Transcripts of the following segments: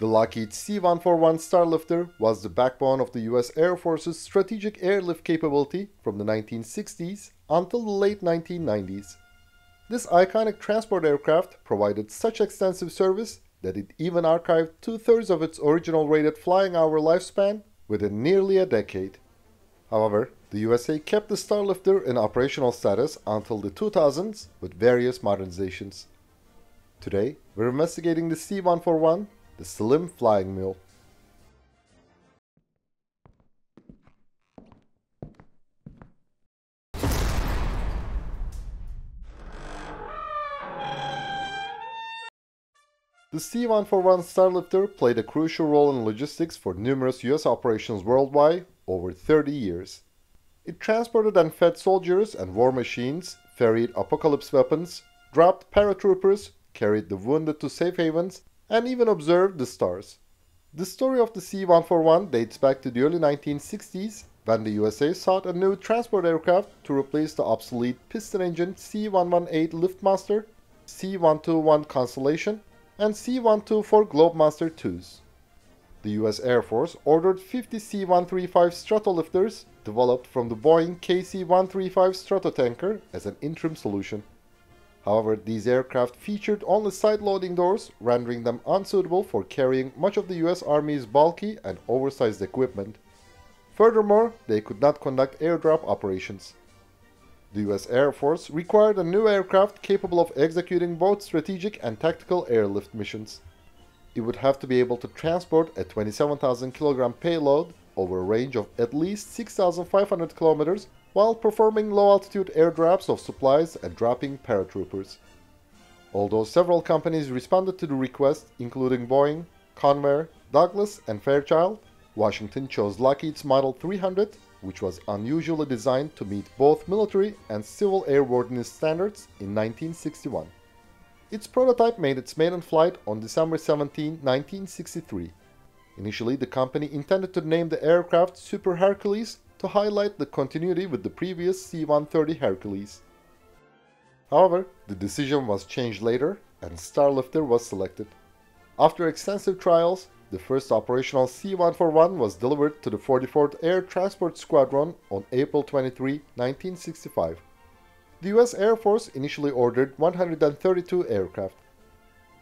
The Lockheed C-141 Starlifter was the backbone of the U.S. Air Force's strategic airlift capability from the 1960s until the late 1990s. This iconic transport aircraft provided such extensive service that it even archived two-thirds of its original rated flying hour lifespan within nearly a decade. However, the USA kept the Starlifter in operational status until the 2000s with various modernizations. Today, we're investigating the C-141, the slim flying mule. The C-141 Starlifter played a crucial role in logistics for numerous U.S. operations worldwide over 30 years. It transported and fed soldiers and war machines, ferried apocalypse weapons, dropped paratroopers, carried the wounded to safe havens, and even observed the stars. The story of the C-141 dates back to the early 1960s when the USA sought a new transport aircraft to replace the obsolete piston-engined C-118 Liftmaster, C-121 Constellation, and C-124 Globemaster 2s. The U.S. Air Force ordered 50 C-135 Stratolifters developed from the Boeing KC-135 Stratotanker as an interim solution. However, these aircraft featured only side-loading doors, rendering them unsuitable for carrying much of the U.S. Army's bulky and oversized equipment. Furthermore, they could not conduct airdrop operations. The U.S. Air Force required a new aircraft capable of executing both strategic and tactical airlift missions. It would have to be able to transport a 27,000 kg payload over a range of at least 6,500 km while performing low-altitude airdrops of supplies and dropping paratroopers. Although several companies responded to the request, including Boeing, Convair, Douglas, and Fairchild, Washington chose Lockheed's Model 300, which was unusually designed to meet both military and civil airworthiness standards in 1961. Its prototype made its maiden flight on December 17, 1963. Initially, the company intended to name the aircraft Super Hercules to highlight the continuity with the previous C-130 Hercules. However, the decision was changed later and Starlifter was selected. After extensive trials, the first operational C-141 was delivered to the 44th Air Transport Squadron on April 23, 1965. The U.S. Air Force initially ordered 132 aircraft.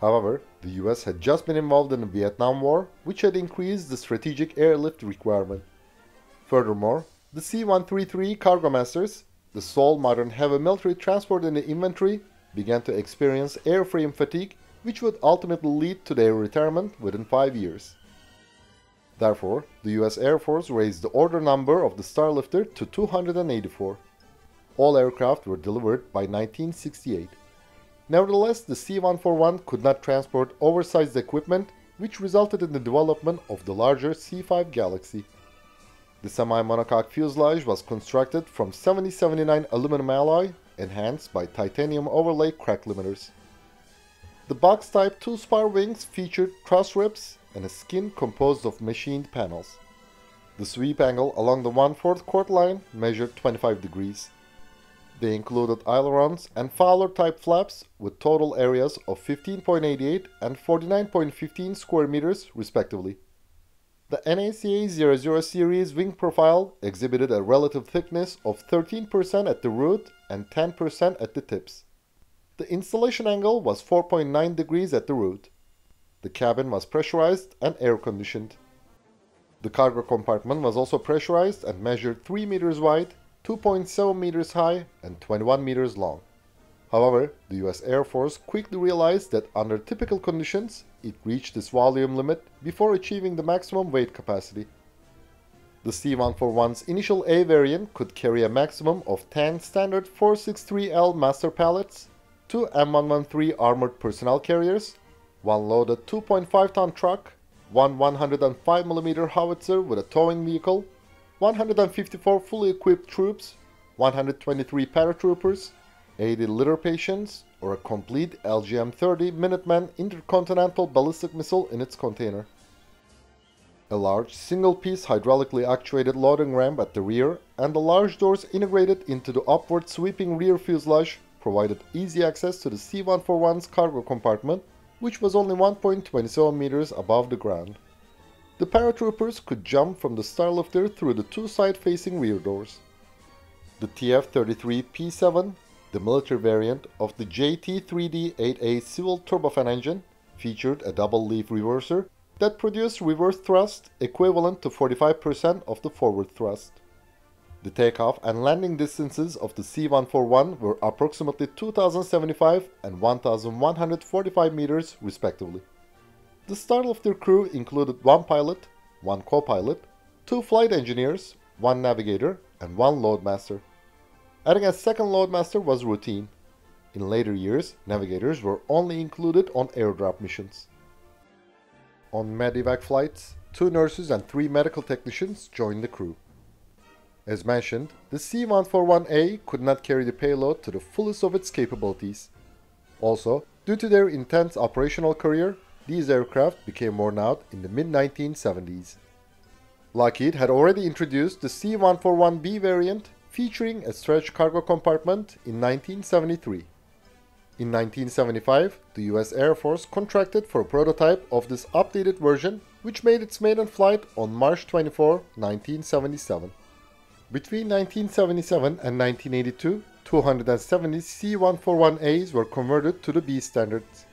However, the U.S. had just been involved in the Vietnam War, which had increased the strategic airlift requirement. Furthermore, the C-133 Cargomasters, the sole modern heavy military transport in the inventory, began to experience airframe fatigue, which would ultimately lead to their retirement within 5 years. Therefore, the U.S. Air Force raised the order number of the Starlifter to 284. All aircraft were delivered by 1968. Nevertheless, the C-141 could not transport oversized equipment, which resulted in the development of the larger C-5 Galaxy. The semi-monocoque fuselage was constructed from 7079 aluminum alloy, enhanced by titanium overlay crack limiters. The box-type two-spar wings featured truss ribs and a skin composed of machined panels. The sweep angle along the 1/4 chord line measured 25 degrees. They included ailerons and Fowler-type flaps with total areas of 15.88 and 49.15 square meters, respectively. The NACA 00 series wing profile exhibited a relative thickness of 13% at the root and 10% at the tips. The installation angle was 4.9 degrees at the root. The cabin was pressurized and air-conditioned. The cargo compartment was also pressurized and measured 3 meters wide, 2.7 meters high, and 21 meters long. However, the U.S. Air Force quickly realized that under typical conditions, it reached its volume limit before achieving the maximum weight capacity. The C-141's initial A variant could carry a maximum of 10 standard 463L master pallets, 2 M113 armored personnel carriers, 1 loaded 2.5-ton truck, 1 105mm howitzer with a towing vehicle, 154 fully equipped troops, 123 paratroopers, 80 litter patients, or a complete LGM-30 Minuteman intercontinental ballistic missile in its container. A large single-piece hydraulically actuated loading ramp at the rear and the large doors integrated into the upward sweeping rear fuselage provided easy access to the C-141's cargo compartment, which was only 1.27 meters above the ground. The paratroopers could jump from the Starlifter through the two side-facing rear doors. The TF33 P7, the military variant of the JT3D-8A civil turbofan engine, featured a double-leaf reverser that produced reverse thrust equivalent to 45% of the forward thrust. The takeoff and landing distances of the C-141 were approximately 2,075 and 1,145 meters respectively. The Starlifter crew included one pilot, one co-pilot, two flight engineers, one navigator, and one loadmaster. Adding a second loadmaster was routine. In later years, navigators were only included on airdrop missions. On medevac flights, two nurses and three medical technicians joined the crew. As mentioned, the C-141A could not carry the payload to the fullest of its capabilities. Also, due to their intense operational career, these aircraft became worn out in the mid-1970s. Lockheed had already introduced the C-141B variant, featuring a stretched cargo compartment, in 1973. In 1975, the U.S. Air Force contracted for a prototype of this updated version, which made its maiden flight on March 24, 1977. Between 1977 and 1982, 270 C-141As were converted to the B standards.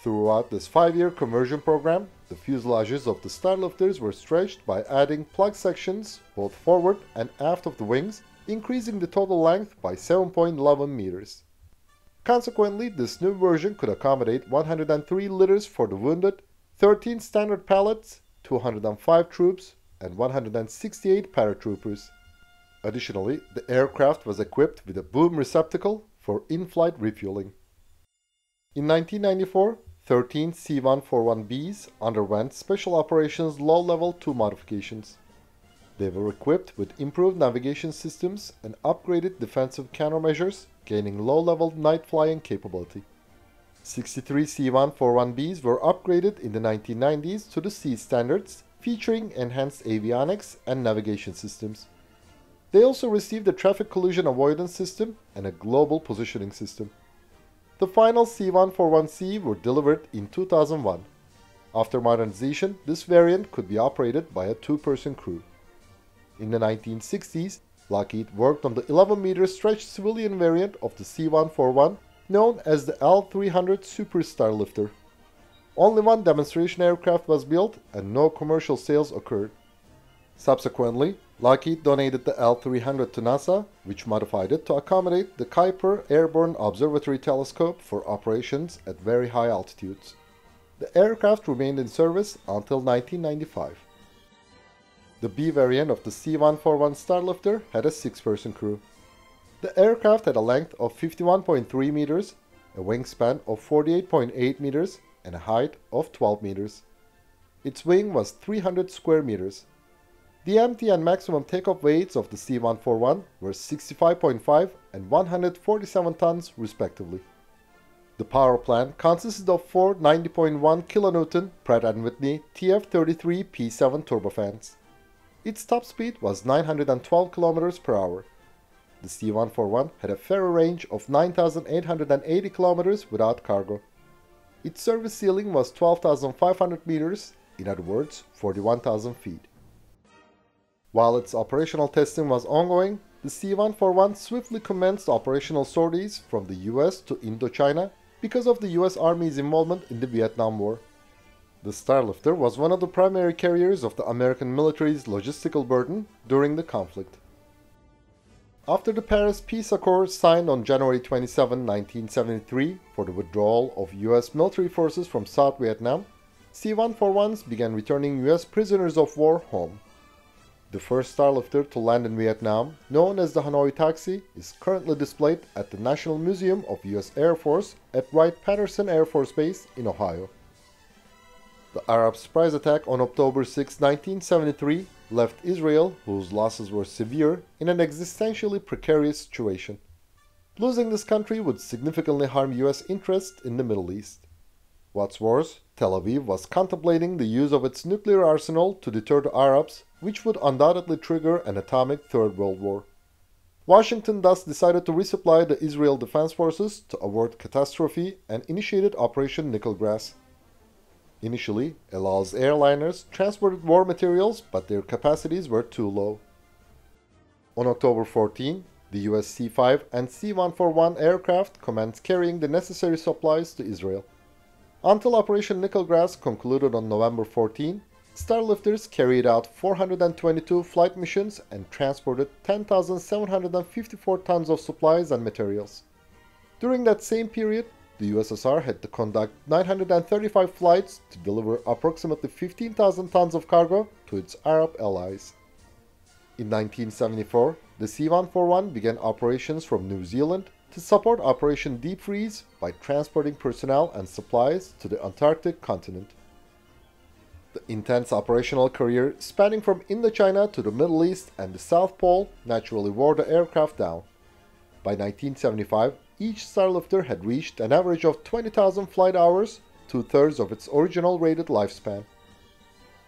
Throughout this 5-year conversion program, the fuselages of the Starlifters were stretched by adding plug sections both forward and aft of the wings, increasing the total length by 7.11 meters. Consequently, this new version could accommodate 103 litters for the wounded, 13 standard pallets, 205 troops, and 168 paratroopers. Additionally, the aircraft was equipped with a boom receptacle for in-flight refueling. In 1994, 13 C-141Bs underwent Special Operations Low Level 2 modifications. They were equipped with improved navigation systems and upgraded defensive countermeasures, gaining low-level night flying capability. 63 C-141Bs were upgraded in the 1990s to the C standards, featuring enhanced avionics and navigation systems. They also received a traffic collision avoidance system and a global positioning system. The final C-141C were delivered in 2001. After modernization, this variant could be operated by a two-person crew. In the 1960s, Lockheed worked on the 11-meter stretched civilian variant of the C-141, known as the L-300 Superstar Lifter. Only one demonstration aircraft was built and no commercial sales occurred. Subsequently, Lockheed donated the L-300 to NASA, which modified it to accommodate the Kuiper Airborne Observatory telescope for operations at very high altitudes. The aircraft remained in service until 1995. The B variant of the C-141 Starlifter had a six-person crew. The aircraft had a length of 51.3 meters, a wingspan of 48.8 meters, and a height of 12 meters. Its wing was 300 square meters. The empty and maximum takeoff weights of the C-141 were 65.5 and 147 tons respectively. The power plant consisted of four 90.1 kN Pratt & Whitney TF33 P7 turbofans. Its top speed was 912 km per hour. The C-141 had a ferry range of 9,880 km without cargo. Its service ceiling was 12,500 meters, in other words, 41,000 feet. While its operational testing was ongoing, the C-141 swiftly commenced operational sorties from the U.S. to Indochina because of the U.S. Army's involvement in the Vietnam War. The Starlifter was one of the primary carriers of the American military's logistical burden during the conflict. After the Paris Peace Accord signed on January 27, 1973 for the withdrawal of U.S. military forces from South Vietnam, C-141s began returning U.S. prisoners of war home. The first Starlifter to land in Vietnam, known as the Hanoi Taxi, is currently displayed at the National Museum of the U.S. Air Force at Wright-Patterson Air Force Base in Ohio. The Arab surprise attack on October 6, 1973, left Israel, whose losses were severe, in an existentially precarious situation. Losing this country would significantly harm U.S. interests in the Middle East. What's worse, Tel Aviv was contemplating the use of its nuclear arsenal to deter the Arabs, which would undoubtedly trigger an atomic Third World War. Washington thus decided to resupply the Israel Defense Forces to avoid catastrophe and initiated Operation Nickelgrass. Initially, El's airliners transported war materials, but their capacities were too low. On October 14, the US C-5 and C-141 aircraft commenced carrying the necessary supplies to Israel. Until Operation Nickelgrass concluded on November 14, Starlifters carried out 422 flight missions and transported 10,754 tons of supplies and materials. During that same period, the USSR had to conduct 935 flights to deliver approximately 15,000 tons of cargo to its Arab allies. In 1974, the C-141 began operations from New Zealand to support Operation Deep Freeze by transporting personnel and supplies to the Antarctic continent. The intense operational career spanning from Indochina to the Middle East and the South Pole naturally wore the aircraft down. By 1975, each Starlifter had reached an average of 20,000 flight hours, two-thirds of its original rated lifespan.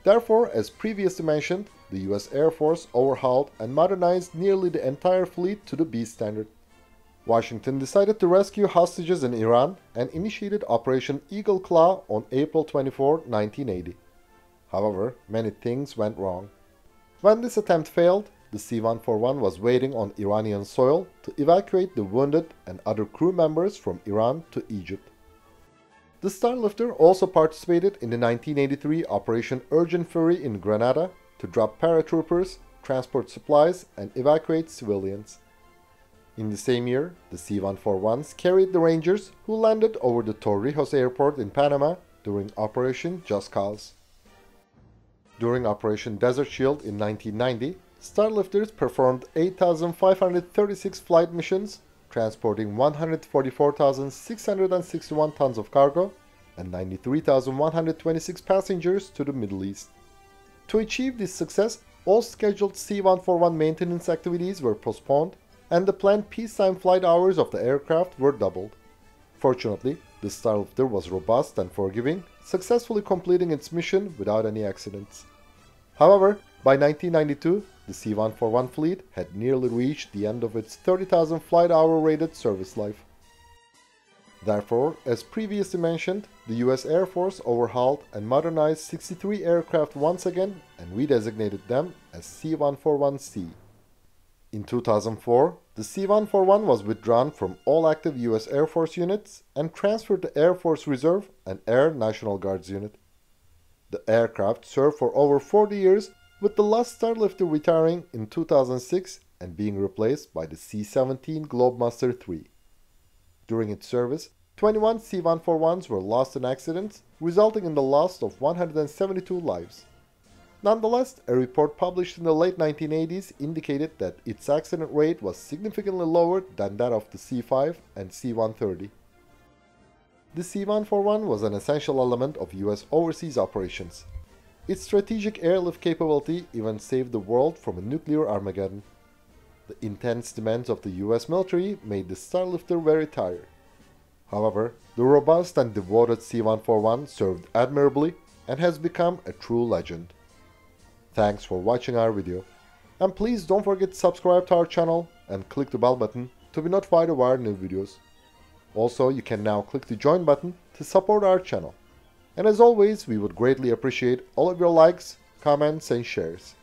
Therefore, as previously mentioned, the US Air Force overhauled and modernized nearly the entire fleet to the B standard. Washington decided to rescue hostages in Iran and initiated Operation Eagle Claw on April 24, 1980. However, many things went wrong. When this attempt failed, the C-141 was waiting on Iranian soil to evacuate the wounded and other crew members from Iran to Egypt. The Starlifter also participated in the 1983 Operation Urgent Fury in Grenada to drop paratroopers, transport supplies, and evacuate civilians. In the same year, the C-141s carried the Rangers who landed over the Torrijos airport in Panama during Operation Just Cause. During Operation Desert Shield in 1990, Starlifters performed 8,536 flight missions, transporting 144,661 tons of cargo and 93,126 passengers to the Middle East. To achieve this success, all scheduled C-141 maintenance activities were postponed and the planned peacetime flight hours of the aircraft were doubled. Fortunately, the Starlifter was robust and forgiving, successfully completing its mission without any accidents. However, by 1992, the C-141 fleet had nearly reached the end of its 30,000 flight-hour rated service life. Therefore, as previously mentioned, the US Air Force overhauled and modernized 63 aircraft once again and redesignated them as C-141C. In 2004, the C-141 was withdrawn from all active US Air Force units and transferred to Air Force Reserve and Air National Guards Unit. The aircraft served for over 40 years, with the last Starlifter retiring in 2006 and being replaced by the C-17 Globemaster III. During its service, 21 C-141s were lost in accidents, resulting in the loss of 172 lives. Nonetheless, a report published in the late 1980s indicated that its accident rate was significantly lower than that of the C-5 and C-130. The C-141 was an essential element of US overseas operations. Its strategic airlift capability even saved the world from a nuclear Armageddon. The intense demands of the US military made the Starlifter very tired. However, the robust and devoted C-141 served admirably and has become a true legend. Thanks for watching our video. And please don't forget to subscribe to our channel and click the bell button to be notified of our new videos. Also, you can now click the join button to support our channel. And as always, we would greatly appreciate all of your likes, comments, and shares.